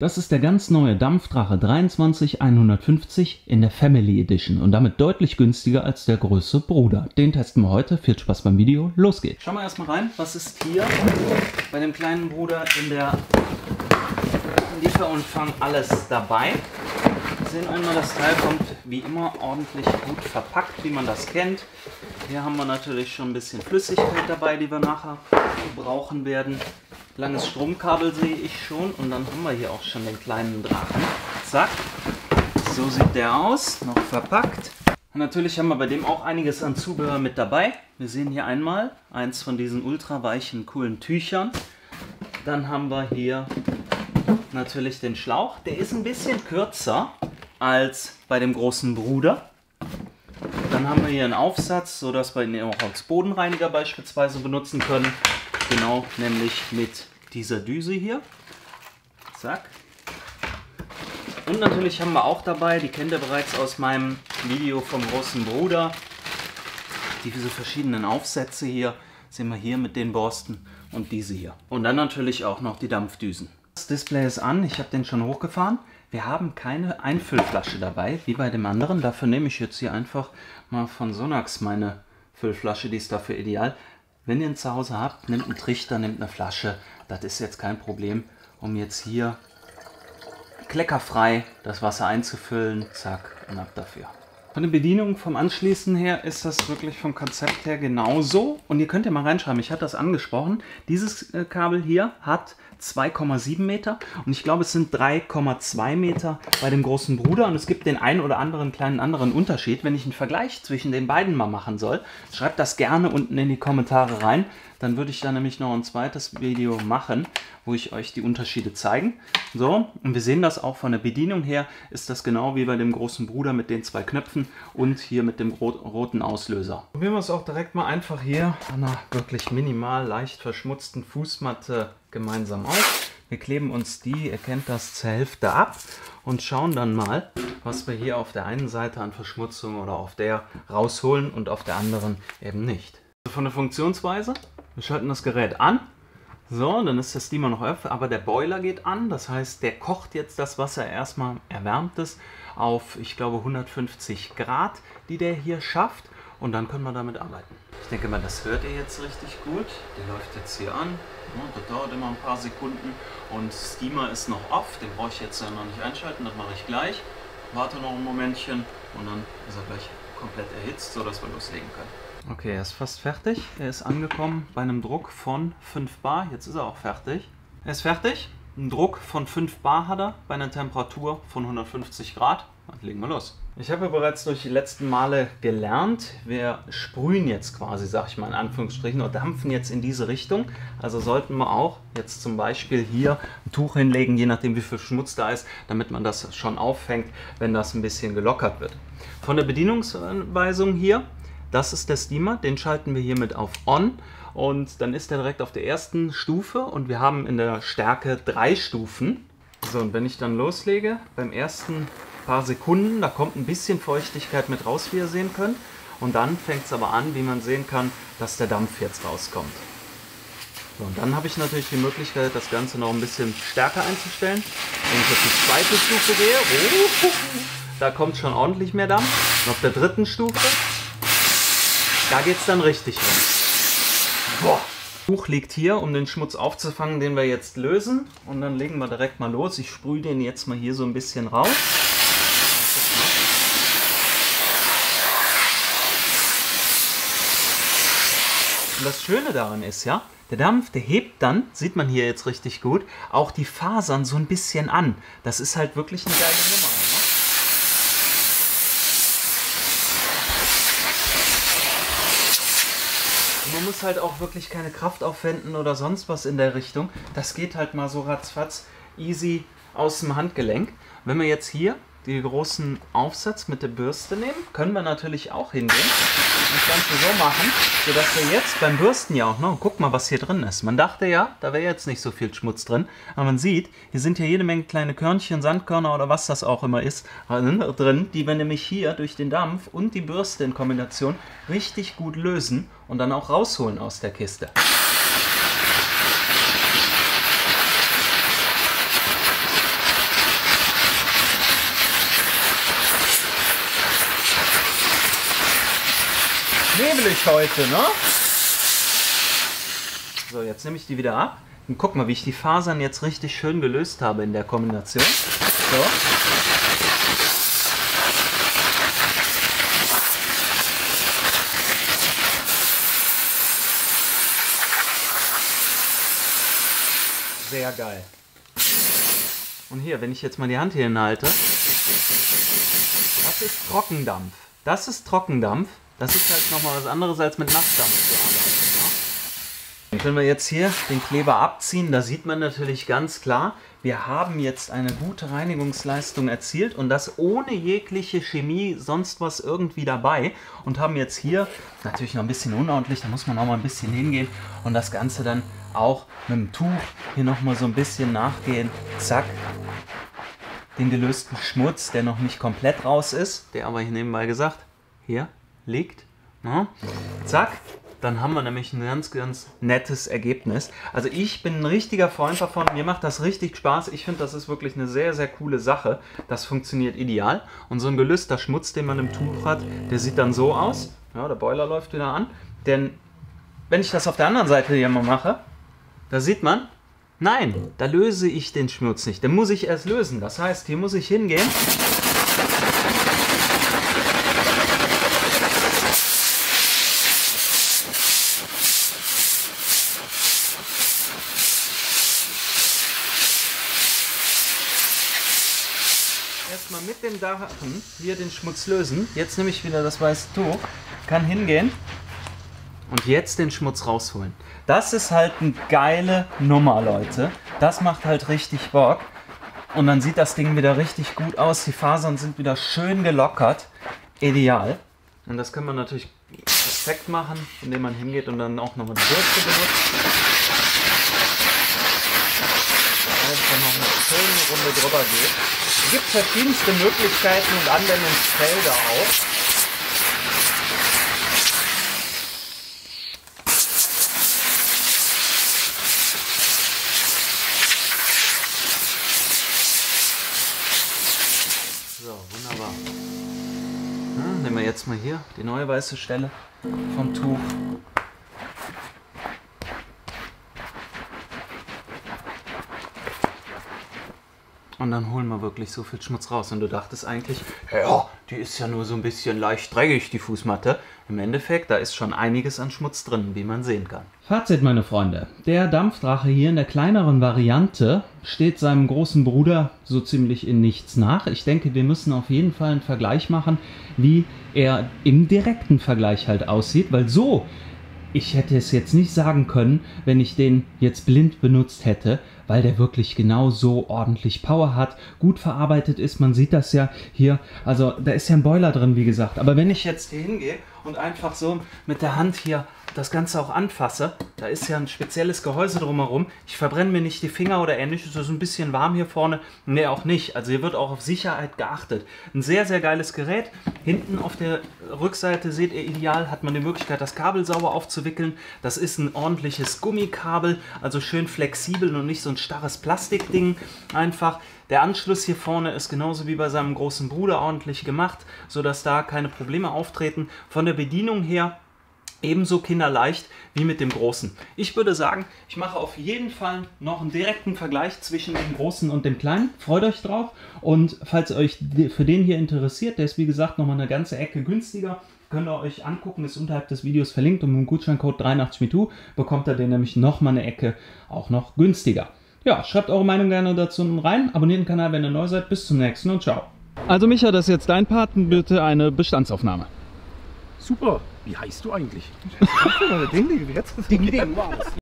Das ist der ganz neue Dampfdrache 23150 in der Family Edition und damit deutlich günstiger als der größere Bruder. Den testen wir heute. Viel Spaß beim Video. Los geht's. Schauen wir erstmal rein, was ist hier bei dem kleinen Bruder in der Lieferumfang alles dabei. Wir sehen einmal, das Teil kommt wie immer ordentlich gut verpackt, wie man das kennt. Hier haben wir natürlich schon ein bisschen Flüssigkeit dabei, die wir nachher brauchen werden. Langes Stromkabel sehe ich schon und dann haben wir hier auch schon den kleinen Drachen. Zack, so sieht der aus, noch verpackt. Und natürlich haben wir bei dem auch einiges an Zubehör mit dabei. Wir sehen hier einmal eins von diesen ultra weichen, coolen Tüchern. Dann haben wir hier natürlich den Schlauch. Der ist ein bisschen kürzer als bei dem großen Bruder. Dann haben wir hier einen Aufsatz, sodass wir ihn auch als Bodenreiniger beispielsweise benutzen können. Genau, nämlich mit dieser Düse hier. Zack. Und natürlich haben wir auch dabei, die kennt ihr bereits aus meinem Video vom großen Bruder, diese verschiedenen Aufsätze hier. Sehen wir hier mit den Borsten und diese hier. Und dann natürlich auch noch die Dampfdüsen. Das Display ist an, ich habe den schon hochgefahren. Wir haben keine Einfüllflasche dabei, wie bei dem anderen. Dafür nehme ich jetzt hier einfach mal von Sonax meine Füllflasche, die ist dafür ideal. Wenn ihr ihn zu Hause habt, nehmt einen Trichter, nehmt eine Flasche. Das ist jetzt kein Problem, um jetzt hier kleckerfrei das Wasser einzufüllen. Zack, und ab dafür. Von der Bedienung vom Anschließen her ist das wirklich vom Konzept her genauso. Und ihr könnt ja mal reinschreiben, ich hatte das angesprochen. Dieses Kabel hier hat 2,7 Meter und ich glaube es sind 3,2 Meter bei dem großen Bruder. Und es gibt den einen oder anderen kleinen Unterschied. Wenn ich einen Vergleich zwischen den beiden mal machen soll, schreibt das gerne unten in die Kommentare rein. Dann würde ich da nämlich noch ein zweites Video machen, wo ich euch die Unterschiede zeigen. So, und wir sehen das auch von der Bedienung her, ist das genau wie bei dem großen Bruder mit den zwei Knöpfen und hier mit dem roten Auslöser. Probieren wir es auch direkt mal einfach hier an einer wirklich minimal leicht verschmutzten Fußmatte gemeinsam aus. Wir kleben uns die, ihr kennt das, zur Hälfte ab und schauen dann mal, was wir hier auf der einen Seite an Verschmutzung oder auf der rausholen und auf der anderen eben nicht. Von der Funktionsweise, wir schalten das Gerät an, so, dann ist das Steamer noch öffnen, aber der Boiler geht an, das heißt, der kocht jetzt das Wasser erstmal, erwärmt es auf, ich glaube, 150 Grad, die der hier schafft und dann können wir damit arbeiten. Ich denke mal, das hört ihr jetzt richtig gut, der läuft jetzt hier an, das dauert immer ein paar Sekunden und Steamer ist noch off, den brauche ich jetzt ja noch nicht einschalten, das mache ich gleich, warte noch ein Momentchen und dann ist er gleich komplett erhitzt, sodass wir loslegen können. Okay, er ist fast fertig. Er ist angekommen bei einem Druck von 5 Bar. Jetzt ist er auch fertig. Er ist fertig. Ein Druck von 5 Bar hat er bei einer Temperatur von 150 Grad. Dann legen wir los. Ich habe ja bereits durch die letzten Male gelernt, wir sprühen jetzt quasi, sag ich mal in Anführungsstrichen, oder dampfen jetzt in diese Richtung. Also sollten wir auch jetzt zum Beispiel hier ein Tuch hinlegen, je nachdem wie viel Schmutz da ist, damit man das schon auffängt, wenn das ein bisschen gelockert wird. Von der Bedienungsanweisung hier. Das ist der Steamer, den schalten wir hiermit auf On und dann ist er direkt auf der ersten Stufe und wir haben in der Stärke 3 Stufen. So, und wenn ich dann loslege, beim ersten paar Sekunden, da kommt ein bisschen Feuchtigkeit mit raus, wie ihr sehen könnt. Und dann fängt es aber an, wie man sehen kann, dass der Dampf jetzt rauskommt. So, und dann habe ich natürlich die Möglichkeit, das Ganze noch ein bisschen stärker einzustellen. Wenn ich auf die zweite Stufe gehe, da kommt schon ordentlich mehr Dampf. Und auf der dritten Stufe, da geht es dann richtig rum. Boah. Das Tuch liegt hier, um den Schmutz aufzufangen, den wir jetzt lösen. Und dann legen wir direkt mal los. Ich sprühe den jetzt mal hier so ein bisschen raus. Und das Schöne daran ist ja, der Dampf, der hebt dann, sieht man hier jetzt richtig gut, auch die Fasern so ein bisschen an. Das ist halt wirklich eine geile Nummer. Man muss halt auch wirklich keine Kraft aufwenden oder sonst was in der Richtung. Das geht halt mal so ratzfatz, easy aus dem Handgelenk. Wenn wir jetzt hier den großen Aufsatz mit der Bürste nehmen, können wir natürlich auch hingehen und das Ganze so machen, sodass wir jetzt beim Bürsten ja auch noch, guck mal, was hier drin ist. Man dachte ja, da wäre jetzt nicht so viel Schmutz drin, aber man sieht, hier sind ja jede Menge kleine Körnchen, Sandkörner oder was das auch immer ist, drin, die wir nämlich hier durch den Dampf und die Bürste in Kombination richtig gut lösen und dann auch rausholen aus der Kiste. nebelig heute, ne? So, jetzt nehme ich die wieder ab und guck mal, wie ich die Fasern jetzt richtig schön gelöst habe in der Kombination. So. Sehr geil. Und hier, wenn ich jetzt mal die Hand hier hinhalte, das ist Trockendampf. Das ist Trockendampf. Das ist halt nochmal was anderes als mit Nassdampf zu arbeiten. Ja? Wenn wir jetzt hier den Kleber abziehen, da sieht man natürlich ganz klar, wir haben jetzt eine gute Reinigungsleistung erzielt und das ohne jegliche Chemie, sonst was irgendwie dabei. Und haben jetzt hier, natürlich noch ein bisschen unordentlich, da muss man auch mal ein bisschen hingehen und das Ganze dann auch mit dem Tuch hier nochmal so ein bisschen nachgehen. Zack. Den gelösten Schmutz, der noch nicht komplett raus ist, der aber hier nebenbei gesagt hier liegt. Na, zack. Dann haben wir nämlich ein ganz, ganz nettes Ergebnis. Also ich bin ein richtiger Freund davon. Mir macht das richtig Spaß. Ich finde, das ist wirklich eine sehr, sehr coole Sache. Das funktioniert ideal. Und so ein gelöster Schmutz, den man im Tuch hat, der sieht dann so aus. Ja, der Boiler läuft wieder an. Denn wenn ich das auf der anderen Seite hier mal mache, da sieht man, nein, da löse ich den Schmutz nicht. Den muss ich erst lösen. Das heißt, hier muss ich hingehen. Erstmal mit dem Dachen hier den Schmutz lösen. Jetzt nehme ich wieder das weiße Tuch, kann hingehen. Und jetzt den Schmutz rausholen. Das ist halt eine geile Nummer, Leute. Das macht halt richtig Bock. Und dann sieht das Ding wieder richtig gut aus. Die Fasern sind wieder schön gelockert. Ideal. Und das kann man natürlich perfekt machen, indem man hingeht und dann auch nochmal die Bürste benutzt. Dann noch eine schöne Runde drüber geht. Es gibt verschiedenste Möglichkeiten und Anwendungsfelder auch. Jetzt mal hier die neue weiße Stelle vom Tuch. Und dann holen wir wirklich so viel Schmutz raus. Und du dachtest eigentlich, ja, die ist ja nur so ein bisschen leicht dreckig, die Fußmatte. Im Endeffekt, da ist schon einiges an Schmutz drin, wie man sehen kann. Fazit, meine Freunde. Der Dampfdrache hier in der kleineren Variante steht seinem großen Bruder so ziemlich in nichts nach. Ich denke, wir müssen auf jeden Fall einen Vergleich machen, wie er im direkten Vergleich halt aussieht. Weil so, ich hätte es jetzt nicht sagen können, wenn ich den jetzt blind benutzt hätte, weil der wirklich genau so ordentlich Power hat, gut verarbeitet ist. Man sieht das ja hier, also da ist ja ein Boiler drin, wie gesagt. Aber wenn ich jetzt hier hingehe und einfach so mit der Hand hier das Ganze auch anfasse, da ist ja ein spezielles Gehäuse drumherum. Ich verbrenne mir nicht die Finger oder ähnliches, so ein bisschen warm hier vorne. Nee, auch nicht. Also hier wird auch auf Sicherheit geachtet. Ein sehr, sehr geiles Gerät. Hinten auf der Rückseite seht ihr ideal, hat man die Möglichkeit, das Kabel sauber aufzuwickeln. Das ist ein ordentliches Gummikabel, also schön flexibel und nicht so ein starres Plastikding einfach. Der Anschluss hier vorne ist genauso wie bei seinem großen Bruder ordentlich gemacht, sodass da keine Probleme auftreten. Von der Bedienung her ebenso kinderleicht wie mit dem großen. Ich würde sagen, ich mache auf jeden Fall noch einen direkten Vergleich zwischen dem großen und dem kleinen. Freut euch drauf und falls ihr euch für den hier interessiert, der ist wie gesagt nochmal eine ganze Ecke günstiger. Könnt ihr euch angucken, ist unterhalb des Videos verlinkt und mit dem Gutscheincode 83metoo bekommt ihr den nämlich nochmal eine Ecke auch noch günstiger. Ja, schreibt eure Meinung gerne dazu rein, abonniert den Kanal, wenn ihr neu seid. Bis zum nächsten und ciao. Also Micha, das ist jetzt dein Part, bitte eine Bestandsaufnahme. Super, wie heißt du eigentlich? Ding, Ding, wow.